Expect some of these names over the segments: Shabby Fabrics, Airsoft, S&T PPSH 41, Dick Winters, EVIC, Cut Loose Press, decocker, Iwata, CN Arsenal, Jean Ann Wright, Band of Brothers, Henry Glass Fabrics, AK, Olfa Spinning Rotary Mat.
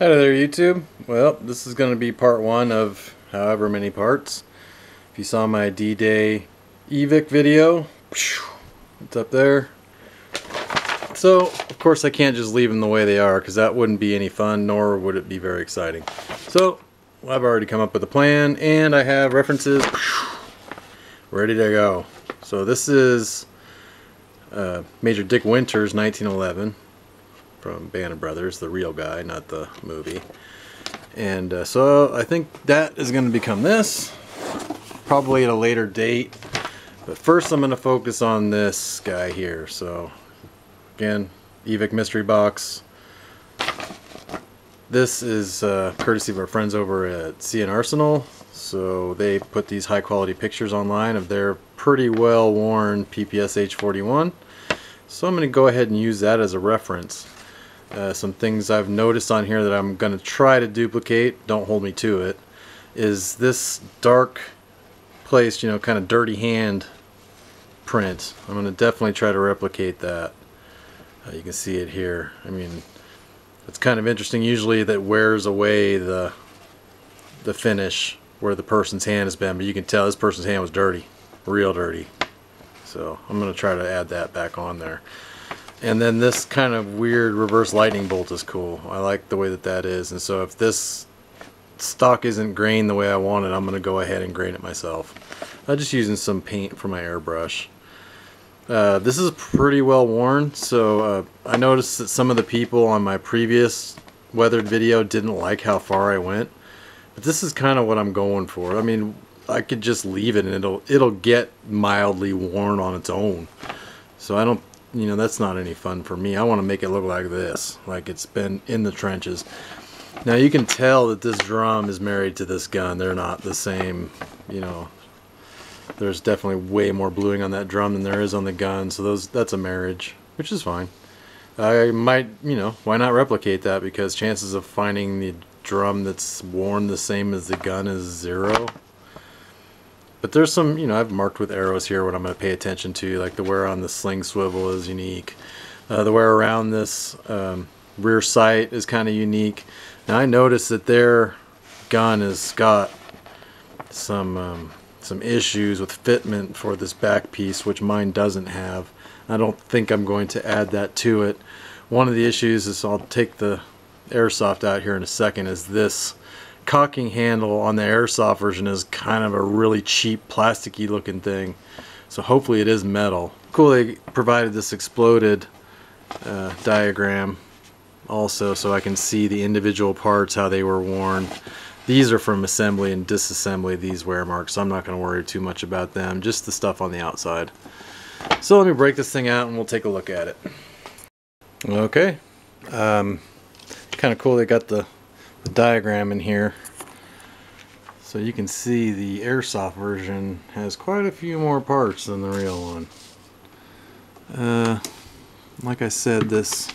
Hello there YouTube. Well, this is going to be part one of however many parts. If you saw my D-Day EVIC video, it's up there. So of course I can't just leave them the way they are because that wouldn't be any fun, nor would it be very exciting. So I've already come up with a plan and I have references ready to go. So this is Major Dick Winters 1911. From Band of Brothers, the real guy, not the movie. And so I think that is going to become this, probably at a later date. But first I'm going to focus on this guy here. So again, EVIC mystery box. This is courtesy of our friends over at CN Arsenal. So they put these high quality pictures online of their pretty well worn PPSH 41. So I'm going to go ahead and use that as a reference. Some things I've noticed on here that I'm going to try to duplicate, don't hold me to it, is this dark place, you know, kind of dirty hand print. I'm going to definitely try to replicate that. You can see it here. I mean, it's kind of interesting usually that wears away the finish where the person's hand has been, but you can tell this person's hand was dirty, real dirty. So I'm going to try to add that back on there. And then this kind of weird reverse lightning bolt is cool. I like the way that that is. And so if this stock isn't grained the way I want it, I'm going to go ahead and grain it myself. I'm just using some paint for my airbrush. This is pretty well worn. So I noticed that some of the people on my previous weathered video didn't like how far I went. But this is kind of what I'm going for. I mean, I could just leave it and it'll get mildly worn on its own. So I don't, you know, that's not any fun for me. I want to make it look like this, like it's been in the trenches. Now you can tell that this drum is married to this gun. They're not the same, you know. There's definitely way more bluing on that drum than there is on the gun. So that's a marriage, which is fine. I might, you know, why not replicate that? Because chances of finding the drum that's worn the same as the gun is zero. But there's some, you know, I've marked with arrows here what I'm going to pay attention to, like the wear on the sling swivel is unique. The wear around this rear sight is kind of unique. Now I noticed that their gun has got some issues with fitment for this back piece, which mine doesn't have. I don't think I'm going to add that to it. One of the issues is, I'll take the airsoft out here in a second, is this cocking handle on the airsoft version is kind of a really cheap plasticky looking thing, so hopefully it is metal. Cool, they provided this exploded diagram also, so I can see the individual parts, how they were worn. These are from assembly and disassembly, these wear marks, so I'm not going to worry too much about them, just the stuff on the outside. So let me break this thing out and we'll take a look at it. Okay, kind of cool they got the diagram in here, so you can see the airsoft version has quite a few more parts than the real one. Like I said, this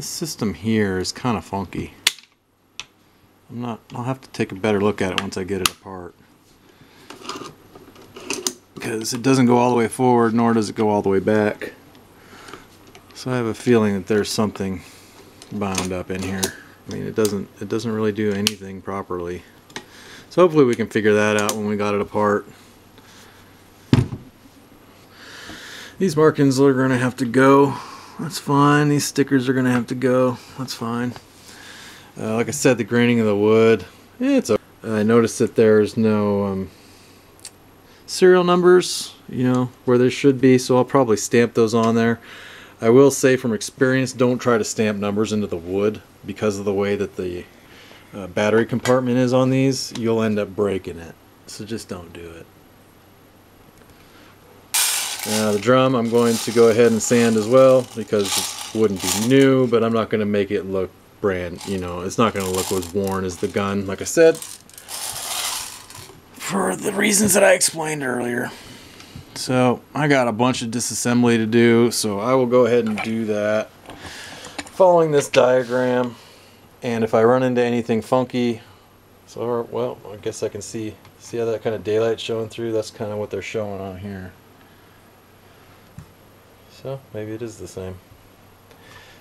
system here is kind of funky. I'll have to take a better look at it once I get it apart, because it doesn't go all the way forward nor does it go all the way back, so I have a feeling that there's something bound up in here. I mean, it doesn't really do anything properly. So hopefully we can figure that out when we got it apart. These markings are going to have to go. That's fine. These stickers are going to have to go. That's fine. Like I said, the graining of the wood. It's. I noticed that there's no serial numbers, you know, where there should be. So I'll probably stamp those on there. I will say from experience, don't try to stamp numbers into the wood because of the way that the battery compartment is on these. You'll end up breaking it, so just don't do it. Now the drum I'm going to go ahead and sand as well, because it wouldn't be new, but I'm not going to make it look brand, you know, it's not going to look as worn as the gun, like I said, for the reasons that I explained earlier. So I got a bunch of disassembly to do, so I will go ahead and do that following this diagram. And if I run into anything funky, so well, I guess I can see how that kind of daylight showing through. That's kind of what they're showing on here, so maybe it is the same.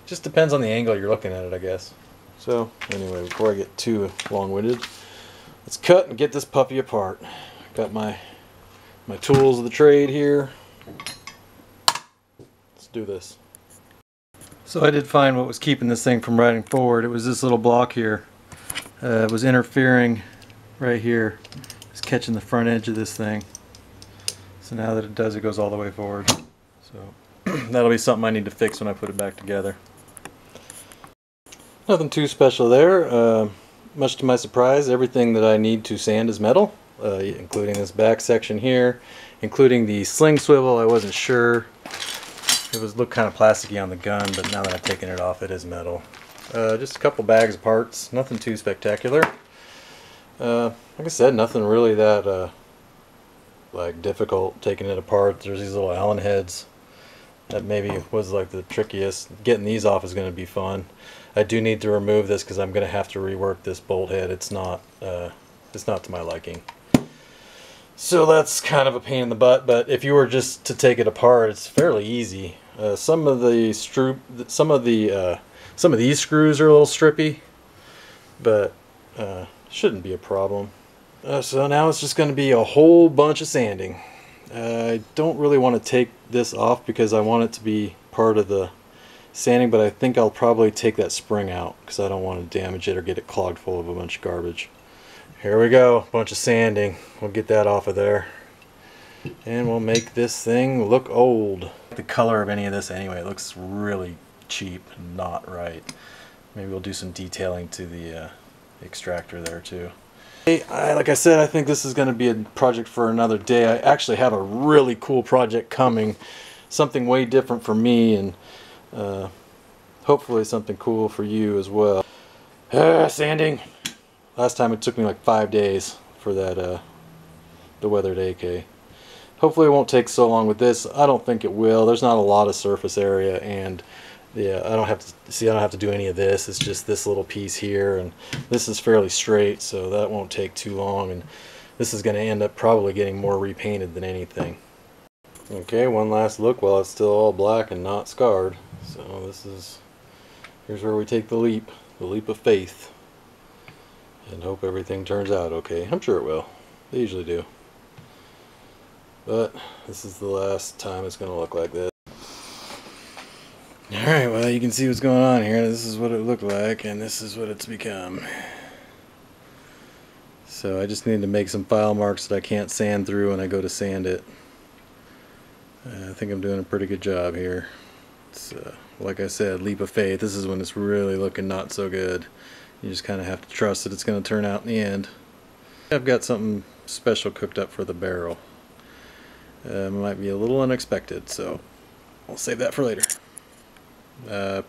Just depends on the angle you're looking at it, I guess. So anyway, before I get too long-winded, let's cut and get this puppy apart. Got my tools of the trade here. Let's do this. So I did find what was keeping this thing from riding forward. It was this little block here. It was interfering right here. It's catching the front edge of this thing. So now that it does, it goes all the way forward. So that'll be something I need to fix when I put it back together. Nothing too special there. Much to my surprise, everything that I need to sand is metal, including this back section here, including the sling swivel. I wasn't sure. It looked kind of plasticky on the gun, but now that I've taken it off, it is metal. Just a couple bags of parts, nothing too spectacular. Like I said, nothing really that like difficult taking it apart. There's these little Allen heads. That maybe was like the trickiest. Getting these off is going to be fun. I do need to remove this because I'm going to have to rework this bolt head. It's not to my liking. So that's kind of a pain in the butt. But if you were just to take it apart, it's fairly easy. Some of these screws are a little strippy, but shouldn't be a problem. So now it's just going to be a whole bunch of sanding. I don't really want to take this off because I want it to be part of the sanding, but I think I'll probably take that spring out because I don't want to damage it or get it clogged full of a bunch of garbage. Here we go, bunch of sanding. We'll get that off of there. And we'll make this thing look old. The color of any of this anyway, it looks really cheap, not right. Maybe we'll do some detailing to the extractor there too. Like I said, I think this is going to be a project for another day. I actually have a really cool project coming. Something way different for me, and hopefully something cool for you as well. Sanding! Last time it took me like 5 days for that, the weathered AK. Hopefully it won't take so long with this. I don't think it will. There's not a lot of surface area, and yeah, I don't have to do any of this. It's just this little piece here, and this is fairly straight, so that won't take too long, and this is going to end up probably getting more repainted than anything. Okay, one last look while it's still all black and not scarred. So here's where we take the leap of faith, and hope everything turns out okay. I'm sure it will. They usually do. But this is the last time it's going to look like this. Alright, well you can see what's going on here. This is what it looked like, and this is what it's become. So I just need to make some file marks that I can't sand through when I go to sand it. I think I'm doing a pretty good job here. It's, like I said, leap of faith. This is when it's really looking not so good. You just kind of have to trust that it's going to turn out in the end. I've got something special cooked up for the barrel. It might be a little unexpected, so I'll save that for later.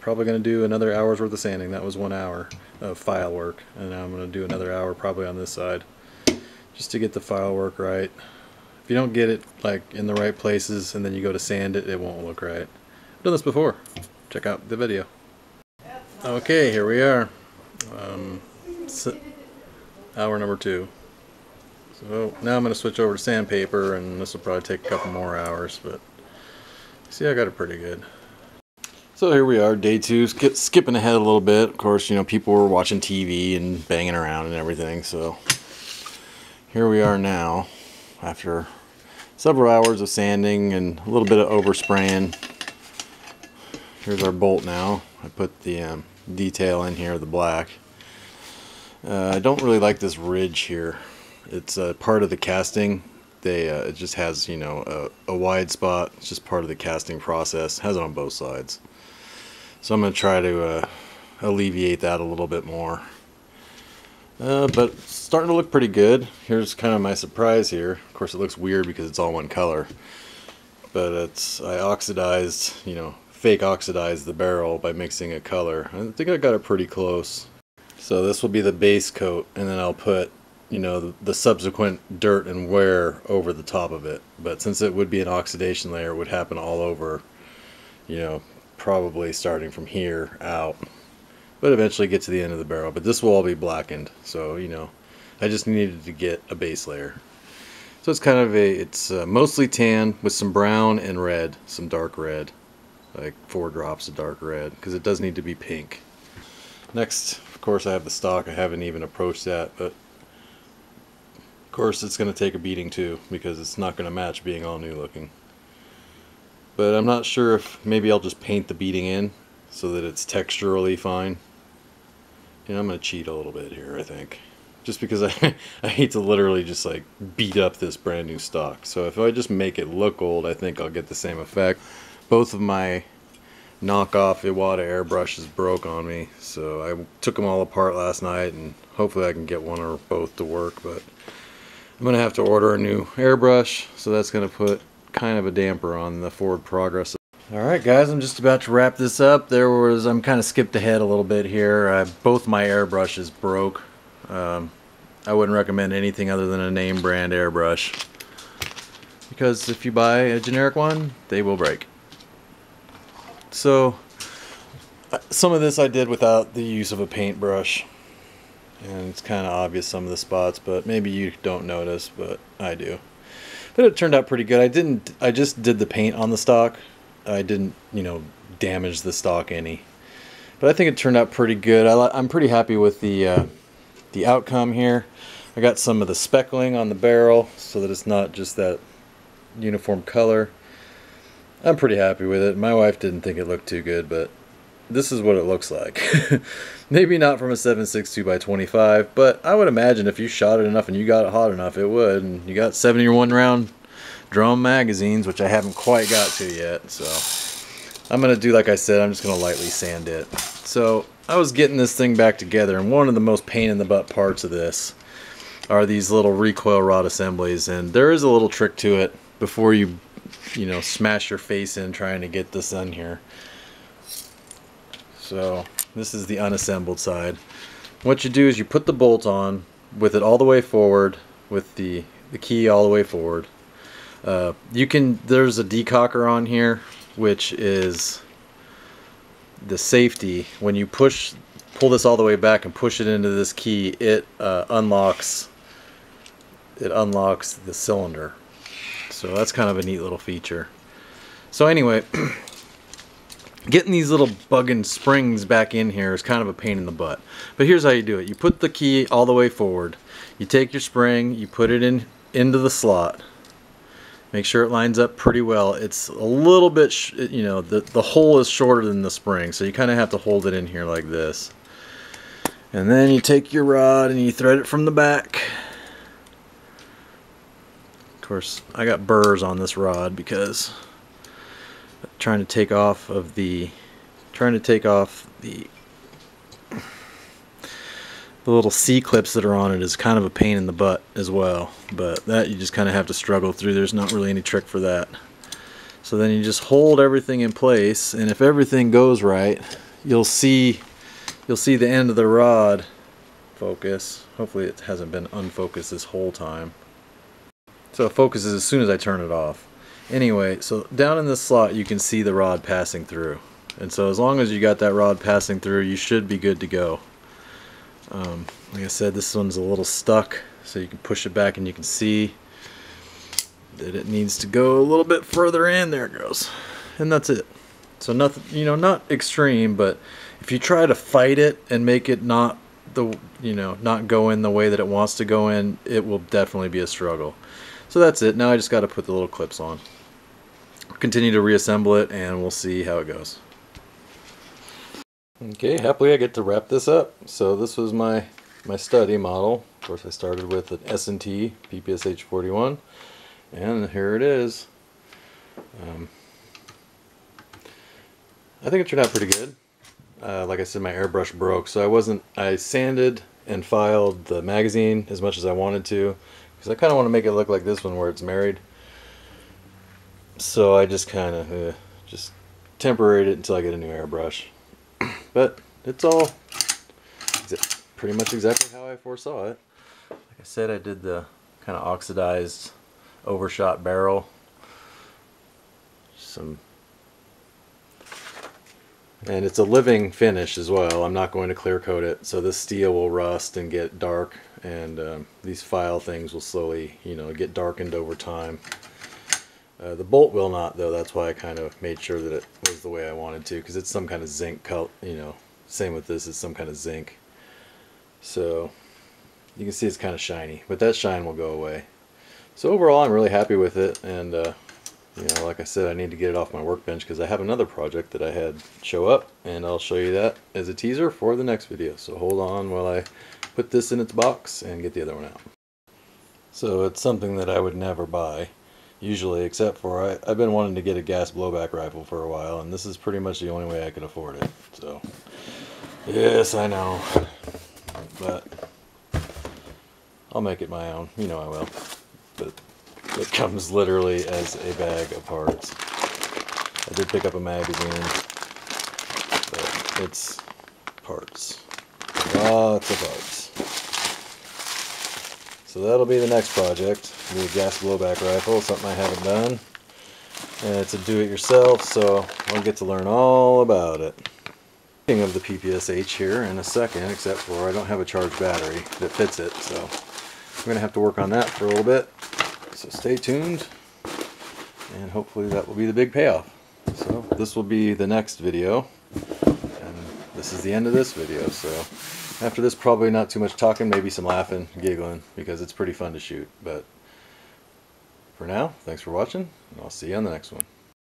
Probably going to do another hour's worth of sanding. That was 1 hour of file work, and now I'm going to do another hour probably on this side just to get the file work right. If you don't get it like in the right places and then you go to sand it, it won't look right. I've done this before. Check out the video. Okay, here we are. Hour number 2. So now I'm going to switch over to sandpaper, and this will probably take a couple more hours, but see, I got it pretty good. So here we are, day 2, skipping ahead a little bit. Of course, you know, people were watching TV and banging around and everything, so here we are now after several hours of sanding and a little bit of overspraying. Here's our bolt now. I put the detail in here, the black. I don't really like this ridge here. It's part of the casting. It just has, you know, a wide spot. It's just part of the casting process. It has it on both sides. So I'm going to try to alleviate that a little bit more. But it's starting to look pretty good. Here's kind of my surprise here. Of course, it looks weird because it's all one color. But I oxidized, you know, fake oxidized the barrel by mixing a color. I think I got it pretty close. So this will be the base coat, and then I'll put, you know, the subsequent dirt and wear over the top of it. But since it would be an oxidation layer, it would happen all over, you know, probably starting from here out, but eventually get to the end of the barrel. But this will all be blackened, so, you know, I just needed to get a base layer. So it's kind of mostly tan with some brown and red, some dark red, like 4 drops of dark red, because it does need to be pink. Next, course I have the stock. I haven't even approached that, but of course it's going to take a beating too, because it's not going to match being all new looking. But I'm not sure if maybe I'll just paint the beading in so that it's texturally fine. You know, I'm going to cheat a little bit here, I think. Just because I hate to literally just like beat up this brand new stock. So if I just make it look old, I think I'll get the same effect. Both of my knockoff Iwata airbrushes broke on me, so I took them all apart last night, and hopefully I can get one or both to work. But I'm going to have to order a new airbrush, so that's going to put kind of a damper on the forward progress. Alright guys, I'm just about to wrap this up. I'm kind of skipped ahead a little bit here. Both my airbrushes broke. I wouldn't recommend anything other than a name brand airbrush, because if you buy a generic one, they will break. So some of this I did without the use of a paintbrush, and it's kind of obvious some of the spots, but maybe you don't notice, but I do. But it turned out pretty good. I just did the paint on the stock. I didn't, you know, damage the stock any. But I think it turned out pretty good. I'm pretty happy with the outcome here. I got some of the speckling on the barrel so that it's not just that uniform color. I'm pretty happy with it. My wife didn't think it looked too good, but this is what it looks like. Maybe not from a 7.62 by 25, but I would imagine if you shot it enough and you got it hot enough, it would. And you got 71 round drum magazines, which I haven't quite got to yet. So I'm gonna do like I said. I'm just gonna lightly sand it. So I was getting this thing back together, and one of the most pain in the butt parts of this are these little recoil rod assemblies. And there is a little trick to it before you know, smash your face in trying to get this in here. So this is the unassembled side. What you do is you put the bolt on with it all the way forward, with the key all the way forward. There's a decocker on here, which is the safety. When you pull this all the way back and push it into this key, it unlocks the cylinder. So that's kind of a neat little feature. So anyway, getting these little bugging springs back in here is kind of a pain in the butt. But here's how you do it. You put the key all the way forward. You take your spring, you put it into the slot. Make sure it lines up pretty well. It's a little bit, you know, the hole is shorter than the spring, so you kind of have to hold it in here like this. And then you take your rod and you thread it from the back. Of course, I got burrs on this rod because trying to take off the little C-clips that are on it is kind of a pain in the butt as well, but that you just kind of have to struggle through. There's not really any trick for that. So then you just hold everything in place, and if everything goes right, you'll see the end of the rod focus. Hopefully it hasn't been unfocused this whole time. So it focuses as soon as I turn it off. Anyway, so down in this slot you can see the rod passing through, and so as long as you got that rod passing through, you should be good to go. Like I said, this one's a little stuck, so you can push it back and you can see that it needs to go a little bit further in. There it goes, and that's it. So nothing, you know, not extreme, but if you try to fight it and make it not go in the way that it wants to go in, it will definitely be a struggle. So that's it. Now I just got to put the little clips on. Continue to reassemble it, and we'll see how it goes. Okay, happily I get to wrap this up. So this was my study model. Of course, I started with an S&T PPSH 41, and here it is. I think it turned out pretty good. Like I said, my airbrush broke, so I sanded and filed the magazine as much as I wanted to, because I kind of want to make it look like this one where it's married. So I just kind of just temporaried it until I get a new airbrush. But it's pretty much exactly how I foresaw it. Like I said, I did the kind of oxidized overshot barrel. And it's a living finish as well. I'm not going to clear coat it, so this steel will rust and get dark, and these file things will slowly, you know, get darkened over time. The bolt will not, though. That's why I kind of made sure that it was the way I wanted to, because it's some kind of zinc color, you know. Same with this, it's some kind of zinc. So you can see it's kind of shiny, but that shine will go away. So overall, I'm really happy with it, and you know, like I said, I need to get it off my workbench because I have another project that I had show up, and I'll show you that as a teaser for the next video. So hold on while I put this in its box and get the other one out. So it's something that I would never buy, usually, except for I've been wanting to get a gas blowback rifle for a while, and this is pretty much the only way I could afford it. So, yes, I know, but I'll make it my own. You know I will. But it comes literally as a bag of parts. I did pick up a magazine, but it's parts. Lots of parts. So that'll be the next project, the gas blowback rifle, something I haven't done. And it's a do-it-yourself, so I'll get to learn all about it. Speaking of the PPSH here in a second, except for I don't have a charged battery that fits it, so I'm going to have to work on that for a little bit. So stay tuned, and hopefully that will be the big payoff. So this will be the next video, and this is the end of this video. So after this, probably not too much talking, maybe some laughing, giggling, because it's pretty fun to shoot. But for now, thanks for watching, and I'll see you on the next one.